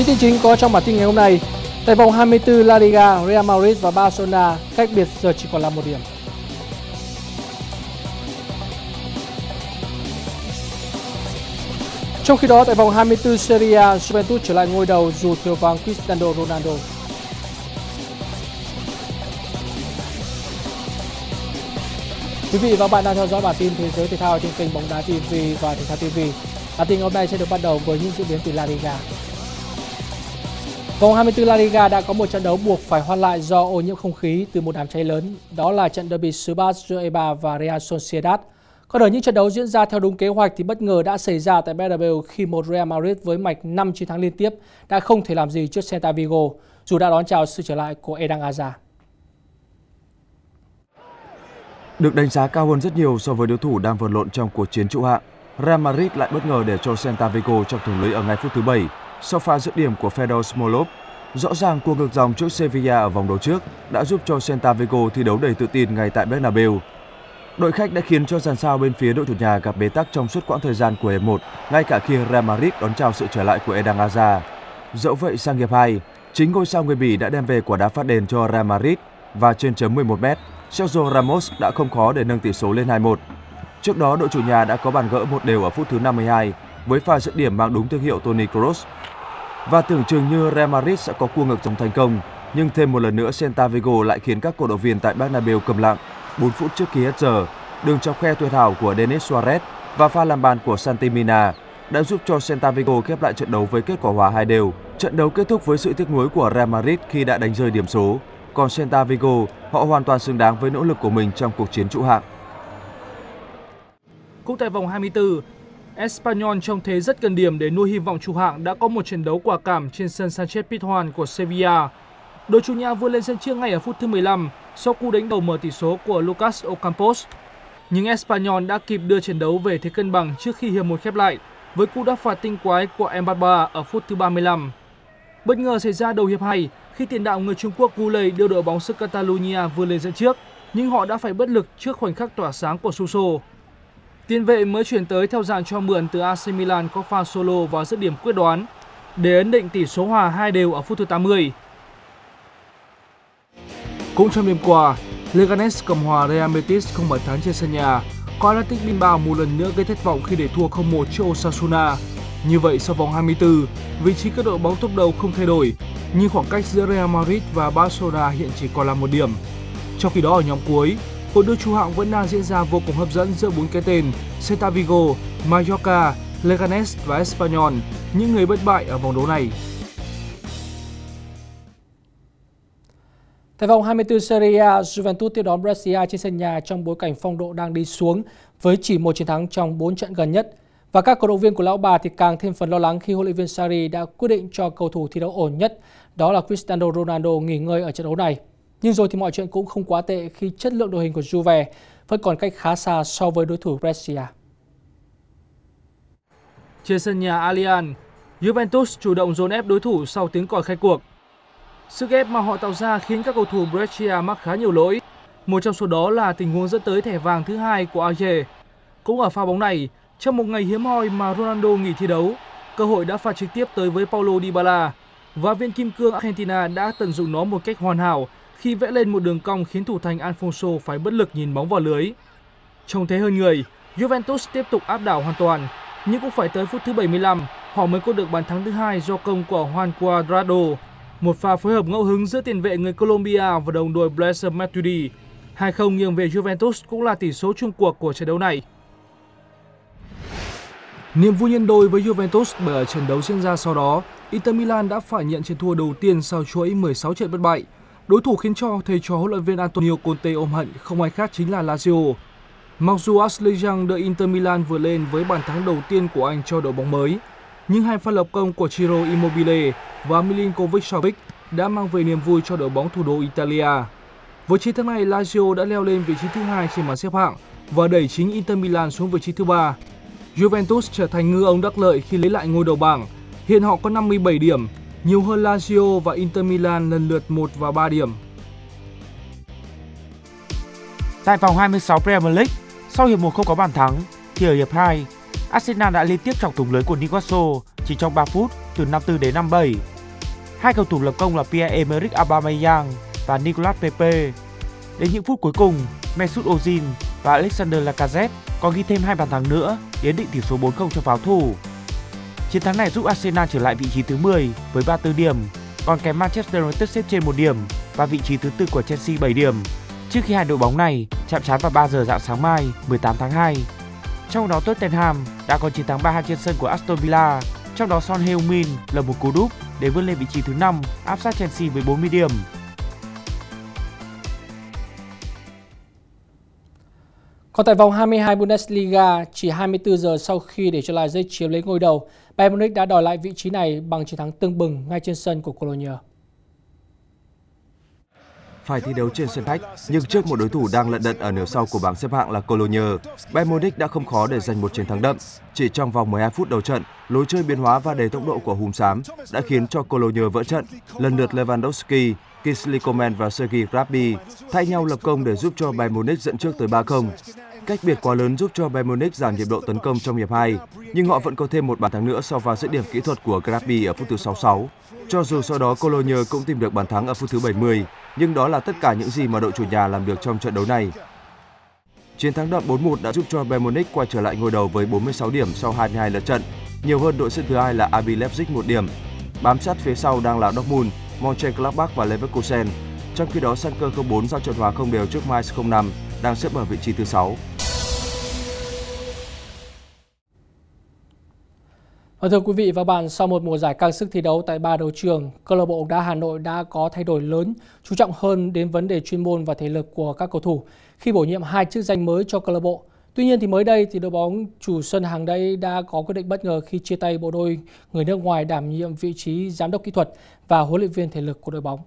Những tin chính có trong bản tin ngày hôm nay. Tại vòng 24 La Liga, Real Madrid và Barcelona cách biệt giờ chỉ còn là 1 điểm. Trong khi đó, tại vòng 24 Serie A, Juventus trở lại ngôi đầu dù thiếu vắng Cristiano Ronaldo. Quý vị và các bạn đang theo dõi bản tin thế giới thể thao trên kênh Bóng Đá TV và Thể Thao TV. Bản tin hôm nay sẽ được bắt đầu với những diễn biến từ La Liga. Vòng 24 La Liga đã có một trận đấu buộc phải hoãn lại do ô nhiễm không khí từ một đám cháy lớn. Đó là trận derby xứ Bắc giữa Eibar và Real Sociedad. Còn ở những trận đấu diễn ra theo đúng kế hoạch thì bất ngờ đã xảy ra tại Bernabeu khi một Real Madrid với mạch 5 chiến thắng liên tiếp đã không thể làm gì trước Santa Vigo dù đã đón chào sự trở lại của Eden Hazard. Được đánh giá cao hơn rất nhiều so với đối thủ đang vật lộn trong cuộc chiến trụ hạng, Real Madrid lại bất ngờ để cho Santa Vigo trong thủng lưới ở ngay phút thứ 7 sau pha dứt điểm của Fedor Smolov. Rõ ràng cuộc ngược dòng trước Sevilla ở vòng đấu trước đã giúp cho Santa Vigo thi đấu đầy tự tin ngay tại Bernabeu. Đội khách đã khiến cho dàn sao bên phía đội chủ nhà gặp bế tắc trong suốt quãng thời gian của hiệp 1, ngay cả khi Real Madrid đón chào sự trở lại của Eden Hazard. Dẫu vậy sang hiệp 2, chính ngôi sao người Bỉ đã đem về quả đá phạt đền cho Real Madrid và trên chấm 11m, Sergio Ramos đã không khó để nâng tỷ số lên 2-1. Trước đó, đội chủ nhà đã có bàn gỡ 1-1 ở phút thứ 52 với pha dứt điểm mang đúng thương hiệu Tony Cross. Và tưởng chừng như Real Madrid sẽ có cua ngược dòng thành công, nhưng thêm một lần nữa Celta Vigo lại khiến các cổ động viên tại Bernabeu câm lặng. 4 phút trước khi hết giờ, đường chọc khe tuyệt hảo của Denis Suarez và pha làm bàn của Santimina đã giúp cho Celta Vigo khép lại trận đấu với kết quả hòa 2-2. Trận đấu kết thúc với sự tiếc nuối của Real Madrid khi đã đánh rơi điểm số. Còn Celta Vigo, họ hoàn toàn xứng đáng với nỗ lực của mình trong cuộc chiến trụ hạng. Cũng tại vòng 24, Espanyol trông thế rất gần điểm để nuôi hy vọng trụ hạng đã có một trận đấu quả cảm trên sân Sanchez Pizjuan của Sevilla. Đội chủ nhà vươn lên sân trước ngay ở phút thứ 15 sau cú đánh đầu mở tỷ số của Lucas Ocampos. Nhưng Espanyol đã kịp đưa trận đấu về thế cân bằng trước khi hiệp 1 khép lại với cú đá phạt tinh quái của Embarba ở phút thứ 35. Bất ngờ xảy ra đầu hiệp 2 khi tiền đạo người Trung Quốc Gulay đưa đội bóng xứ Catalonia vươn lên dẫn trước, nhưng họ đã phải bất lực trước khoảnh khắc tỏa sáng của Suso. Tiền vệ mới chuyển tới theo dạng cho mượn từ AC Milan có pha solo và dứt điểm quyết đoán để ấn định tỷ số hòa 2-2 ở phút thứ 80. Cũng trong đêm qua, Leganes cầm hòa Real Madrid không bàn thắng trên sân nhà. Còn Athletic Bilbao một lần nữa gây thất vọng khi để thua 0-1 trước Osasuna. Như vậy sau vòng 24, vị trí các đội bóng top đầu không thay đổi, nhưng khoảng cách giữa Real Madrid và Barcelona hiện chỉ còn là 1 điểm. Trong khi đó ở nhóm cuối, cuộc đua trụ hạng vẫn đang diễn ra vô cùng hấp dẫn giữa 4 cái tên Celta Vigo, Mallorca, Leganes và Espanyol, những người bất bại ở vòng đấu này. Tại vòng 24 Serie A, Juventus tiếp đón Brescia trên sân nhà trong bối cảnh phong độ đang đi xuống với chỉ một chiến thắng trong 4 trận gần nhất. Và các cổ động viên của lão bà thì càng thêm phần lo lắng khi huấn luyện viên Sarri đã quyết định cho cầu thủ thi đấu ổn nhất, đó là Cristiano Ronaldo nghỉ ngơi ở trận đấu này. Nhưng rồi thì mọi chuyện cũng không quá tệ khi chất lượng đội hình của Juve vẫn còn cách khá xa so với đối thủ Brescia. Trên sân nhà Allianz, Juventus chủ động dồn ép đối thủ sau tiếng còi khai cuộc. Sức ép mà họ tạo ra khiến các cầu thủ Brescia mắc khá nhiều lỗi. Một trong số đó là tình huống dẫn tới thẻ vàng thứ 2 của Aje. Cũng ở pha bóng này, trong một ngày hiếm hoi mà Ronaldo nghỉ thi đấu, cơ hội đã phạt trực tiếp tới với Paulo Dybala và viên kim cương Argentina đã tận dụng nó một cách hoàn hảo khi vẽ lên một đường cong khiến thủ thành Alfonso phải bất lực nhìn bóng vào lưới. Trông thế hơn người, Juventus tiếp tục áp đảo hoàn toàn, nhưng cũng phải tới phút thứ 75 họ mới có được bàn thắng thứ 2 do công của Juan Cuadrado, một pha phối hợp ngẫu hứng giữa tiền vệ người Colombia và đồng đội Blaise Matuidi. 2-0 nghiêng về Juventus cũng là tỷ số chung cuộc của trận đấu này. Niềm vui nhân đôi với Juventus bởi ở trận đấu diễn ra sau đó, Inter Milan đã phải nhận trận thua đầu tiên sau chuỗi 16 trận bất bại. Đối thủ khiến cho thầy trò huấn luyện viên Antonio Conte ôm hận không ai khác chính là Lazio. Mặc dù Ashley Young đợi Inter Milan vừa lên với bàn thắng đầu tiên của anh cho đội bóng mới, nhưng hai pha lập công của Ciro Immobile và Milinkovic-Savic đã mang về niềm vui cho đội bóng thủ đô Italia. Với chiến thắng này, Lazio đã leo lên vị trí thứ 2 trên bảng xếp hạng và đẩy chính Inter Milan xuống vị trí thứ 3. Juventus trở thành ngư ông đắc lợi khi lấy lại ngôi đầu bảng. Hiện họ có 57 điểm, nhiều hơn Lazio và Inter Milan lần lượt 1 và 3 điểm. Tại vòng 26 Premier League, sau hiệp 1 không có bàn thắng, thì ở hiệp 2, Arsenal đã liên tiếp chọc thủng lưới của Newcastle chỉ trong 3 phút từ 54 đến 57. Hai cầu thủ lập công là Pierre-Emerick Aubameyang và Nicolas Pepe. Đến những phút cuối cùng, Mesut Ozil và Alexander Lacazette còn ghi thêm hai bàn thắng nữa để định tỷ số 4-0 cho pháo thủ. Chiến thắng này giúp Arsenal trở lại vị trí thứ 10 với 34 điểm, còn kém Manchester United xếp trên 1 điểm và vị trí thứ 4 của Chelsea 7 điểm, trước khi hai đội bóng này chạm trán vào 3 giờ rạng sáng mai 18 tháng 2. Trong đó Tottenham đã có chiến thắng 3-2 trên sân của Aston Villa, trong đó Son Heung-min lập một cú đúp để vươn lên vị trí thứ 5, áp sát Chelsea với 40 điểm. Còn tại vòng 22 Bundesliga, chỉ 24 giờ sau khi để cho La Liga chiếm lấy ngôi đầu, Bayern Munich đã đòi lại vị trí này bằng chiến thắng tương bừng ngay trên sân của Cologne. Phải thi đấu trên sân khách, nhưng trước một đối thủ đang lận đận ở nửa sau của bảng xếp hạng là Cologne, Bayern Munich đã không khó để giành một chiến thắng đậm. Chỉ trong vòng 12 phút đầu trận, lối chơi biến hóa và đầy tốc độ của Hùm Xám đã khiến cho Cologne vỡ trận. Lần lượt Lewandowski, Kingsley Coman và Sergei Gnabry thay nhau lập công để giúp cho Bayern Munich dẫn trước tới 3-0. Cách biệt quá lớn giúp cho Bayern Munich giảm nhịp độ tấn công trong hiệp 2, nhưng họ vẫn có thêm một bàn thắng nữa so vào dứt điểm kỹ thuật của Gnabry ở phút thứ 66. Cho dù sau đó Cologne cũng tìm được bàn thắng ở phút thứ 70, nhưng đó là tất cả những gì mà đội chủ nhà làm được trong trận đấu này. Chiến thắng đậm 4-1 đã giúp cho Bayern Munich quay trở lại ngôi đầu với 46 điểm sau 22 lượt trận, nhiều hơn đội xếp thứ hai là RB Leipzig 1 điểm. Bám sát phía sau đang là Dortmund, Mönchengladbach và Leverkusen. Trong khi đó Schalke 04 giao trận hòa 0 đều trước Mainz 05 đang xếp ở vị trí thứ 6. Và thưa quý vị và các bạn, sau một mùa giải căng sức thi đấu tại ba đấu trường, câu lạc bộ bóng đá Hà Nội đã có thay đổi lớn, chú trọng hơn đến vấn đề chuyên môn và thể lực của các cầu thủ khi bổ nhiệm hai chức danh mới cho câu lạc bộ. Tuy nhiên thì mới đây thì đội bóng chủ sân hàng đây đã có quyết định bất ngờ khi chia tay bộ đôi người nước ngoài đảm nhiệm vị trí giám đốc kỹ thuật và huấn luyện viên thể lực của đội bóng.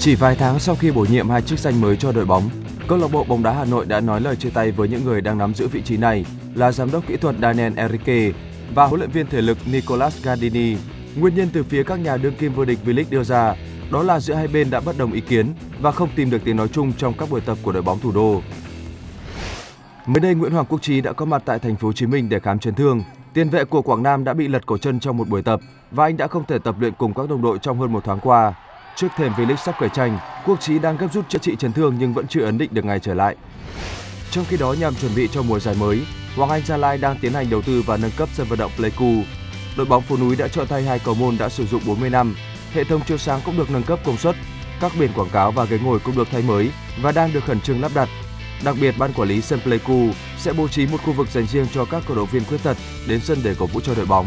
Chỉ vài tháng sau khi bổ nhiệm hai chức danh mới cho đội bóng, câu lạc bộ bóng đá Hà Nội đã nói lời chia tay với những người đang nắm giữ vị trí này là giám đốc kỹ thuật Daniel Enrique và huấn luyện viên thể lực Nicolas Gardini. Nguyên nhân từ phía các nhà đương kim vô địch V-League đưa ra đó là giữa hai bên đã bất đồng ý kiến và không tìm được tiếng nói chung trong các buổi tập của đội bóng thủ đô. Mới đây, Nguyễn Hoàng Quốc Trí đã có mặt tại thành phố Hồ Chí Minh để khám chấn thương. Tiền vệ của Quảng Nam đã bị lật cổ chân trong một buổi tập và anh đã không thể tập luyện cùng các đồng đội trong hơn một tháng qua. Trước thềm V-League sắp khởi tranh, Quốc Trí đang gấp rút chữa trị chấn thương nhưng vẫn chưa ấn định được ngày trở lại. Trong khi đó, nhằm chuẩn bị cho mùa giải mới, Hoàng Anh Gia Lai đang tiến hành đầu tư và nâng cấp sân vận động Pleiku. Đội bóng phố núi đã cho thay hai cầu môn đã sử dụng 40 năm, hệ thống chiếu sáng cũng được nâng cấp công suất, các biển quảng cáo và ghế ngồi cũng được thay mới và đang được khẩn trương lắp đặt. Đặc biệt, ban quản lý sân Pleiku sẽ bố trí một khu vực dành riêng cho các cổ động viên khuyết tật đến sân để cổ vũ cho đội bóng.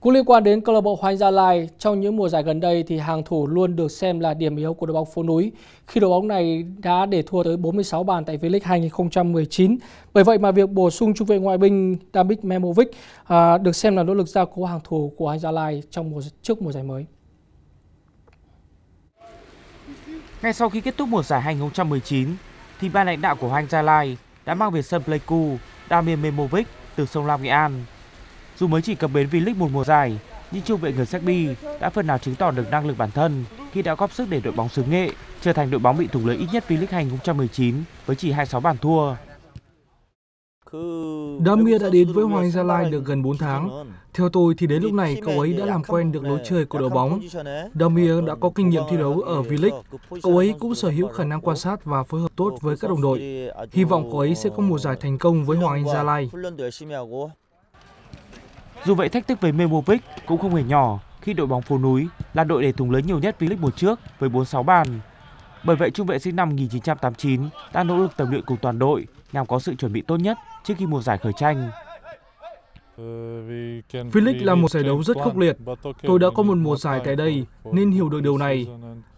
Cũng liên quan đến câu lạc bộ Hoàng Anh Gia Lai, trong những mùa giải gần đây thì hàng thủ luôn được xem là điểm yếu của đội bóng phố núi khi đội bóng này đã để thua tới 46 bàn tại V-League 2019. Bởi vậy mà việc bổ sung trung vệ ngoại binh Damik Memovic được xem là nỗ lực gia cố hàng thủ của Hoàng Anh Gia Lai trong trước mùa giải mới. Ngay sau khi kết thúc mùa giải 2019 thì ban lãnh đạo của Hoàng Anh Gia Lai đã mang về sân Pleiku Damik Memovic từ Sông Lam, Nghệ An. Dù mới chỉ cập bến V-League một mùa giải, nhưng trung vệ người Serbi đã phần nào chứng tỏ được năng lực bản thân khi đã góp sức để đội bóng xứ Nghệ trở thành đội bóng bị thủng lưới ít nhất V-League 2019 với chỉ 26 bàn thua. Damir đã đến với Hoàng Anh Gia Lai được gần 4 tháng. Theo tôi thì đến lúc này cậu ấy đã làm quen được lối chơi của đội bóng. Damir đã có kinh nghiệm thi đấu ở V-League. Cậu ấy cũng sở hữu khả năng quan sát và phối hợp tốt với các đồng đội. Hy vọng cậu ấy sẽ có mùa giải thành công với Hoàng Anh Gia Lai. Dù vậy, thách thức với Memovic cũng không hề nhỏ khi đội bóng phố núi là đội để thủng lưới nhiều nhất V-League mùa trước với 46 bàn. Bởi vậy, trung vệ sinh năm 1989 đã nỗ lực tập luyện cùng toàn đội nhằm có sự chuẩn bị tốt nhất trước khi mùa giải khởi tranh. V-League là một giải đấu rất khốc liệt. Tôi đã có một mùa giải tại đây nên hiểu được điều này.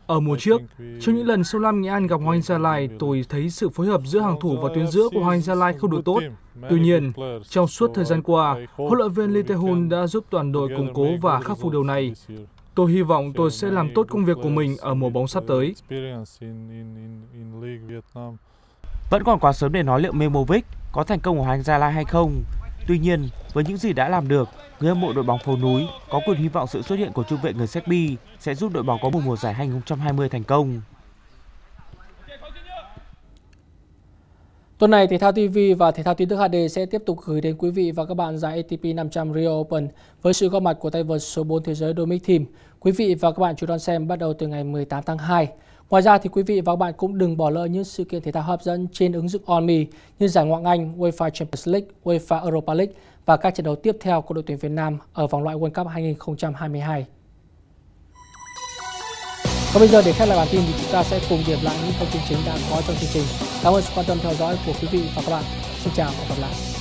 Ở mùa trước, trong những lần Sông Lam Nghệ An gặp Hoàng Anh Gia Lai, tôi thấy sự phối hợp giữa hàng thủ và tuyến giữa của Hoàng Anh Gia Lai không được tốt. Tuy nhiên, trong suốt thời gian qua, huấn luyện viên Lee Tae-hoon đã giúp toàn đội củng cố và khắc phục điều này. Tôi hy vọng tôi sẽ làm tốt công việc của mình ở mùa bóng sắp tới. Vẫn còn quá sớm để nói liệu Memovic có thành công ở Hoàng Anh Gia Lai hay không. Tuy nhiên, với những gì đã làm được, người hâm mộ đội bóng phố núi có quyền hy vọng sự xuất hiện của trung vệ người Serbi sẽ giúp đội bóng có một mùa giải 2020 thành công. Tuần này, Thể thao TV và Thể thao tin tức HD sẽ tiếp tục gửi đến quý vị và các bạn giải ATP 500 Rio Open với sự góp mặt của tay vợt số 4 thế giới Dominic Thiem. Quý vị và các bạn chú đón xem bắt đầu từ ngày 18 tháng 2. Ngoài ra thì quý vị và các bạn cũng đừng bỏ lỡ những sự kiện thể thao hấp dẫn trên ứng dụng OnMe như giải Ngoại hạng Anh, UEFA Champions League, UEFA Europa League và các trận đấu tiếp theo của đội tuyển Việt Nam ở vòng loại World Cup 2022. Còn bây giờ để khép lại bản tin thì chúng ta sẽ cùng điểm lại những thông tin chính đã có trong chương trình. Cảm ơn sự quan tâm theo dõi của quý vị và các bạn. Xin chào và hẹn gặp lại.